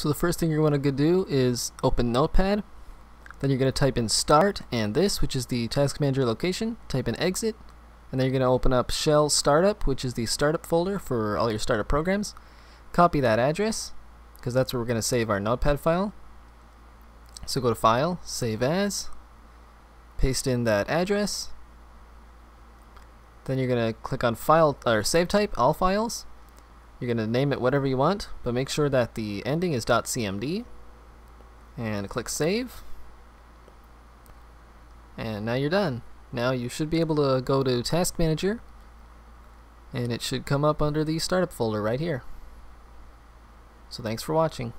So the first thing you're going to do is open Notepad. Then you're going to type in start and this, which is the Task Manager location. Type in exit. And then you're going to open up shell startup, which is the startup folder for all your startup programs. Copy that address, because that's where we're going to save our Notepad file. So go to File, Save As. Paste in that address. Then you're going to click on File or Save Type, All Files. You're going to name it whatever you want, but make sure that the ending is .cmd. And click Save. And now you're done. Now you should be able to go to Task Manager, and it should come up under the Startup folder right here. So thanks for watching.